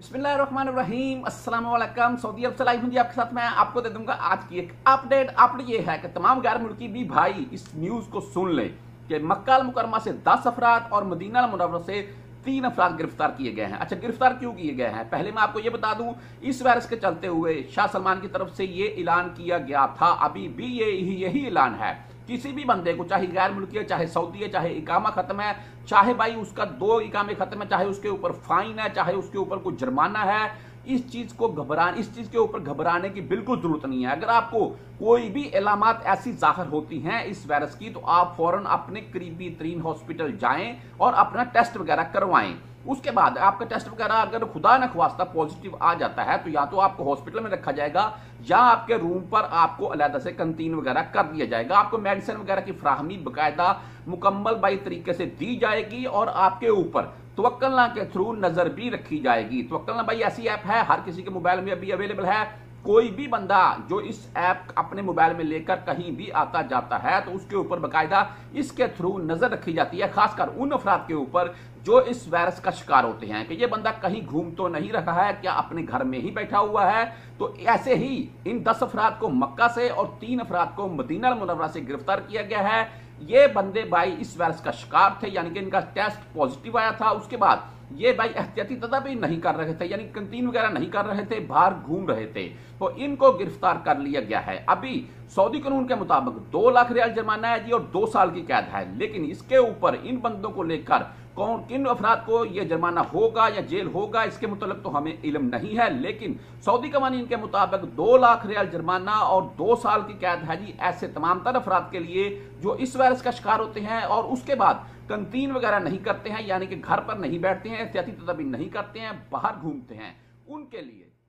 बिस्मिल्लाहिर्रहमानिर्रहीम अस्सलाम वालेकुम। सऊदी अरब से लाइव हूँ जी आपके साथ। मैं आपको दे दूंगा आज की एक अपडेट। अपडेट ये है कि तमाम गैर मुल्की भी भाई इस न्यूज़ को सुन लें कि मक्का मुक्रमा से 10 अफराद और मदीना अल मुनव्वरा से 3 अफराद गिरफ्तार किए गए हैं। अच्छा, गिरफ्तार क्यों किए गए हैं? पहले मैं आपको ये बता दूं, इस वायरस के चलते हुए शाह सलमान की तरफ से ये ऐलान किया गया था, अभी भी यही ऐलान है। किसी भी बंदे को, चाहे गैर मुल्की है, चाहे सऊदी है, चाहे इकामा खत्म है, चाहे भाई उसका 2 इकामे खत्म है, चाहे उसके ऊपर फाइन है, चाहे उसके ऊपर कोई जुर्माना है, इस चीज के ऊपर घबराने की बिल्कुल जरूरत नहीं है। अगर आपको कोई भी अलामत ऐसी जाहिर होती हैं इस वायरस की, तो आप फौरन अपने करीबी तरीन हॉस्पिटल जाएं और अपना टेस्ट वगैरह करवाएं। उसके बाद आपका टेस्ट वगैरह अगर खुदा न ख्वास्ता पॉजिटिव आ जाता है, तो या तो आपको हॉस्पिटल में रखा जाएगा या आपके रूम पर आपको अलग से कंटीन वगैरह कर दिया जाएगा। आपको मेडिसिन वगैरह की फ्राहमी बाकायदा मुकम्मल बाई तरीके से दी जाएगी और आपके ऊपर तवक्कल ना के थ्रू नजर भी रखी जाएगी। तवक्कल ना भाई ऐसी ऐप है, हर किसी के मोबाइल में अभी अवेलेबल है। कोई भी बंदा जो इस ऐप अपने मोबाइल में लेकर कहीं भी आता जाता है, तो उसके ऊपर बाकायदा इसके थ्रू नजर रखी जाती है, खासकर उन अफराद के ऊपर जो इस वायरस का शिकार होते हैं कि ये बंदा कहीं घूम तो नहीं रहा है, क्या अपने घर में ही बैठा हुआ है। तो ऐसे ही इन 10 अफराद को मक्का से और 3 अफराद को मदीना अल मुनव्वरा से गिरफ्तार किया गया है। ये बंदे भाई इस वायरस का शिकार थे, यानी कि इनका टेस्ट पॉजिटिव आया था। उसके बाद ये भाई एहतियाती तदाबीर नहीं कर रहे थे, यानी कंटीन वगैरह नहीं कर रहे थे, बाहर घूम रहे थे, तो इनको गिरफ्तार कर लिया गया है। अभी सऊदी कानून के मुताबिक 2 लाख रियाल जुर्माना है जी और 2 साल की कैद है। लेकिन इसके ऊपर इन बंदों को लेकर कौन किन अफराद को यह जुर्माना होगा या जेल होगा, इसके मतलब तो हमें इल्म नहीं है। लेकिन सऊदी कवानीन के मुताबिक 2 लाख रियाल जुर्माना और 2 साल की कैद है जी ऐसे तमाम तर अफराद के लिए जो इस वायरस का शिकार होते हैं और उसके बाद कंटीन वगैरह नहीं करते हैं, यानी कि घर पर नहीं बैठते हैं, एहतियाती तदाबीर नहीं करते हैं, बाहर घूमते हैं, उनके लिए